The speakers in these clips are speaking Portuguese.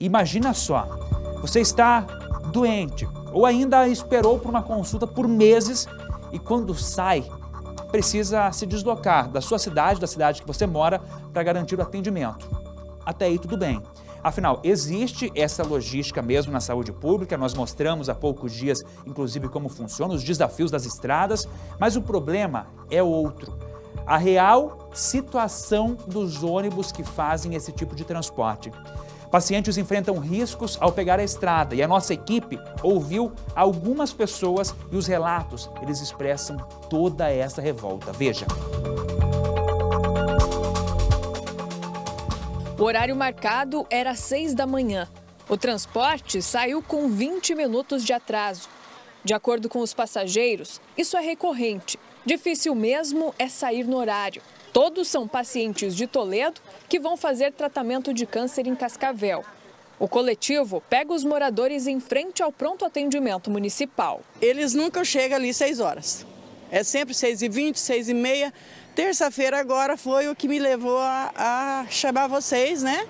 Imagina só, você está doente ou ainda esperou por uma consulta por meses e quando sai, precisa se deslocar da sua cidade, da cidade que você mora, para garantir o atendimento. Até aí tudo bem. Afinal, existe essa logística mesmo na saúde pública, nós mostramos há poucos dias, inclusive, como funciona, os desafios das estradas, mas o problema é outro. A real situação dos ônibus que fazem esse tipo de transporte. Pacientes enfrentam riscos ao pegar a estrada e a nossa equipe ouviu algumas pessoas e os relatos, eles expressam toda essa revolta. Veja. O horário marcado era 6 da manhã. O transporte saiu com 20 minutos de atraso. De acordo com os passageiros, isso é recorrente. Difícil mesmo é sair no horário. Todos são pacientes de Toledo que vão fazer tratamento de câncer em Cascavel. O coletivo pega os moradores em frente ao pronto atendimento municipal. Eles nunca chegam ali 6 horas. É sempre 6h20, 6h30. Terça-feira agora foi o que me levou a chamar vocês, né?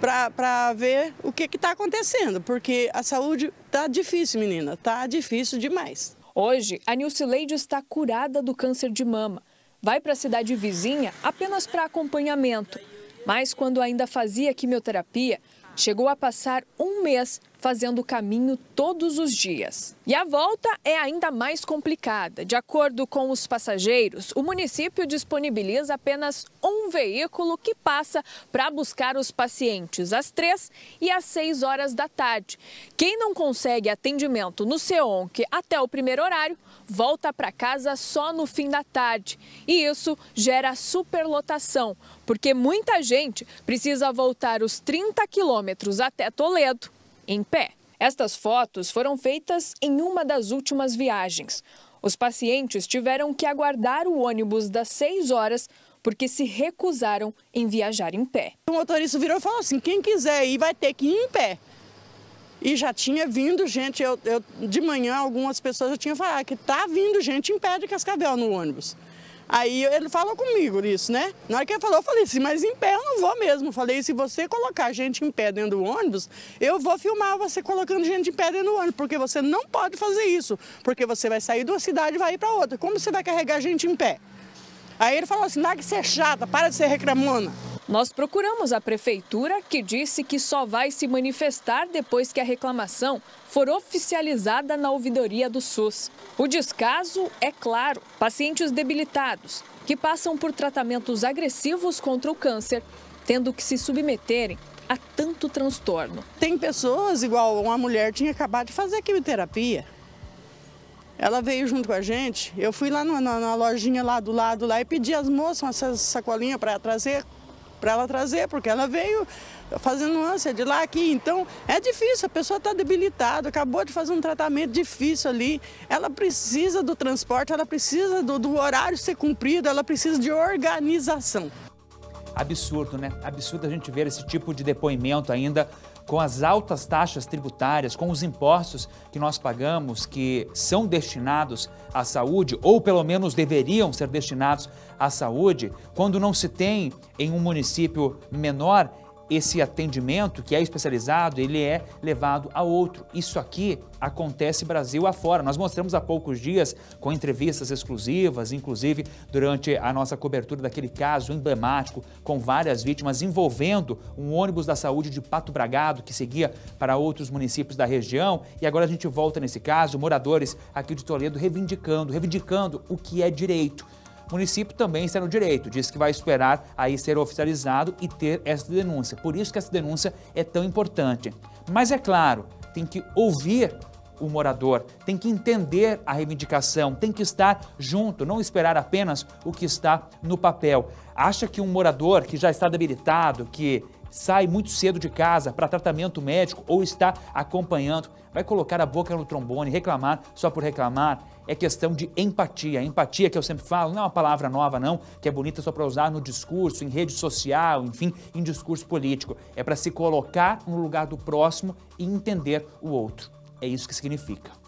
Para ver o que está acontecendo, porque a saúde está difícil, menina. Está difícil demais. Hoje, a Nilcileide está curada do câncer de mama. Vai para a cidade vizinha apenas para acompanhamento. Mas quando ainda fazia quimioterapia, chegou a passar um mês fazendo o caminho todos os dias. E a volta é ainda mais complicada. De acordo com os passageiros, o município disponibiliza apenas um veículo que passa para buscar os pacientes às 3 e às 6 horas da tarde. Quem não consegue atendimento no SEONC até o primeiro horário, volta para casa só no fim da tarde. E isso gera superlotação, porque muita gente precisa voltar os 30 quilômetros até Toledo em pé. Estas fotos foram feitas em uma das últimas viagens. Os pacientes tiveram que aguardar o ônibus das 6 horas porque se recusaram em viajar em pé. O motorista virou e falou assim, quem quiser ir vai ter que ir em pé. E já tinha vindo gente, de manhã algumas pessoas já tinham falado que tá vindo gente em pé de Cascavel no ônibus. Aí ele falou comigo isso, né? Na hora que ele falou, eu falei assim, mas em pé eu não vou mesmo. Eu falei, se você colocar gente em pé dentro do ônibus, eu vou filmar você colocando gente em pé dentro do ônibus, porque você não pode fazer isso, porque você vai sair de uma cidade e vai ir para outra. Como você vai carregar gente em pé? Aí ele falou assim, dá que você é chata, para de ser reclamona. Nós procuramos a prefeitura, que disse que só vai se manifestar depois que a reclamação for oficializada na ouvidoria do SUS. O descaso é claro, pacientes debilitados, que passam por tratamentos agressivos contra o câncer, tendo que se submeterem a tanto transtorno. Tem pessoas, igual uma mulher tinha acabado de fazer quimioterapia. Ela veio junto com a gente, eu fui lá na lojinha lá do lado lá, e pedi às moças uma sacolinha para trazer, porque ela veio fazendo ânsia de lá aqui. Então, é difícil, a pessoa está debilitada, acabou de fazer um tratamento difícil ali. Ela precisa do transporte, ela precisa do horário ser cumprido, ela precisa de organização. Absurdo, né? Absurdo a gente ver esse tipo de depoimento ainda com as altas taxas tributárias, com os impostos que nós pagamos, que são destinados à saúde, ou pelo menos deveriam ser destinados à saúde, quando não se tem em um município menor esse atendimento que é especializado, ele é levado a outro. Isso aqui acontece Brasil afora. Nós mostramos há poucos dias com entrevistas exclusivas, inclusive durante a nossa cobertura daquele caso emblemático com várias vítimas envolvendo um ônibus da saúde de Pato Bragado que seguia para outros municípios da região. E agora a gente volta nesse caso, moradores aqui de Toledo reivindicando o que é direito. O município também está no direito, diz que vai esperar aí ser oficializado e ter essa denúncia. Por isso que essa denúncia é tão importante. Mas é claro, tem que ouvir o morador, tem que entender a reivindicação, tem que estar junto, não esperar apenas o que está no papel. Acha que um morador que já está debilitado, que sai muito cedo de casa para tratamento médico ou está acompanhando, vai colocar a boca no trombone, reclamar só por reclamar? É questão de empatia. Empatia, que eu sempre falo, não é uma palavra nova não, que é bonita só para usar no discurso, em rede social, enfim, em discurso político. É para se colocar no lugar do próximo e entender o outro. É isso que significa.